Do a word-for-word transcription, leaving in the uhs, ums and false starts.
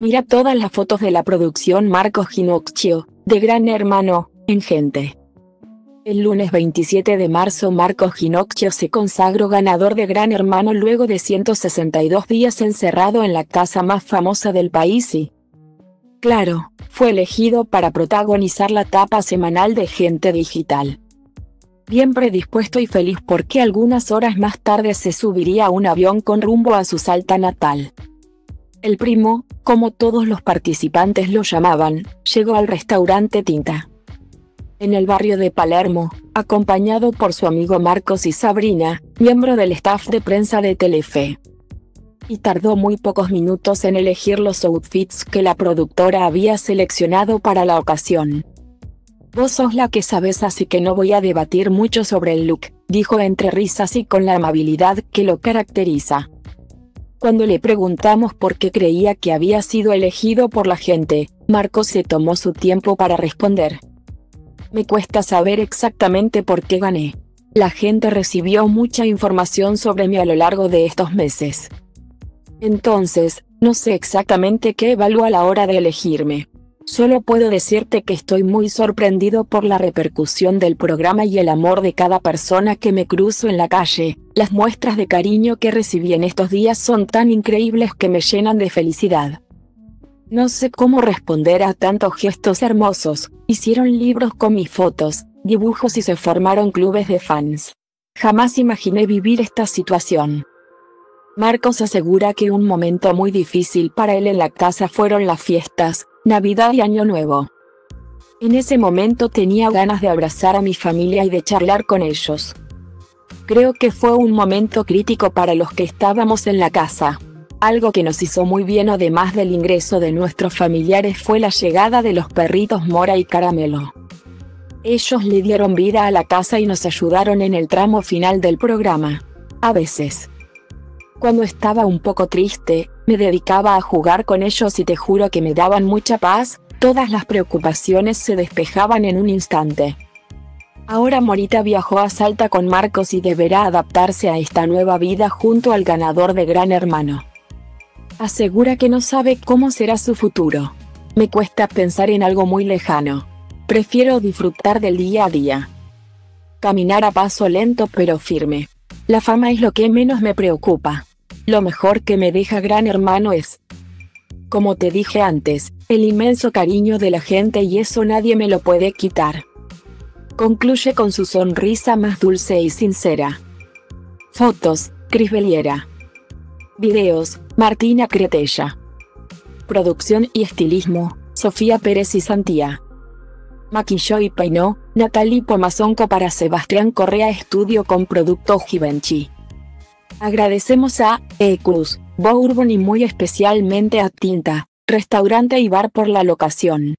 Mira todas las fotos de la producción Marcos Ginocchio, de Gran Hermano, en Gente. El lunes veintisiete de marzo Marcos Ginocchio se consagró ganador de Gran Hermano luego de ciento sesenta y dos días encerrado en la casa más famosa del país y, claro, fue elegido para protagonizar la etapa semanal de Gente Digital. Bien predispuesto y feliz porque algunas horas más tarde se subiría a un avión con rumbo a su Salta natal. El primo, como todos los participantes lo llamaban, llegó al restaurante Tinta, en el barrio de Palermo, acompañado por su amigo Marcos y Sabrina, miembro del staff de prensa de Telefe. Y tardó muy pocos minutos en elegir los outfits que la productora había seleccionado para la ocasión. «Vos sos la que sabes, así que no voy a debatir mucho sobre el look», dijo entre risas y con la amabilidad que lo caracteriza. Cuando le preguntamos por qué creía que había sido elegido por la gente, Marcos se tomó su tiempo para responder. «Me cuesta saber exactamente por qué gané. La gente recibió mucha información sobre mí a lo largo de estos meses. Entonces, no sé exactamente qué evalúo a la hora de elegirme. Solo puedo decirte que estoy muy sorprendido por la repercusión del programa y el amor de cada persona que me cruzo en la calle. Las muestras de cariño que recibí en estos días son tan increíbles que me llenan de felicidad. No sé cómo responder a tantos gestos hermosos. Hicieron libros con mis fotos, dibujos y se formaron clubes de fans. Jamás imaginé vivir esta situación». Marcos asegura que un momento muy difícil para él en la casa fueron las fiestas, Navidad y Año Nuevo. «En ese momento tenía ganas de abrazar a mi familia y de charlar con ellos. Creo que fue un momento crítico para los que estábamos en la casa. Algo que nos hizo muy bien además del ingreso de nuestros familiares fue la llegada de los perritos Mora y Caramelo. Ellos le dieron vida a la casa y nos ayudaron en el tramo final del programa. A veces, cuando estaba un poco triste, me dedicaba a jugar con ellos y te juro que me daban mucha paz, todas las preocupaciones se despejaban en un instante». Ahora Morita viajó a Salta con Marcos y deberá adaptarse a esta nueva vida junto al ganador de Gran Hermano. Asegura que no sabe cómo será su futuro. «Me cuesta pensar en algo muy lejano. Prefiero disfrutar del día a día. Caminar a paso lento pero firme. La fama es lo que menos me preocupa. Lo mejor que me deja Gran Hermano es, como te dije antes, el inmenso cariño de la gente y eso nadie me lo puede quitar». Concluye con su sonrisa más dulce y sincera. Fotos: Cris Beliera. Videos: Martina Cretella. Producción y estilismo: Sofía Pérez y Santía. Maquilló y peinó: Natalie Pomazonco para Sebastián Correa Estudio con productos Givenchy. Agradecemos a Ecus, Bourbon y muy especialmente a Tinta, restaurante y bar por la locación.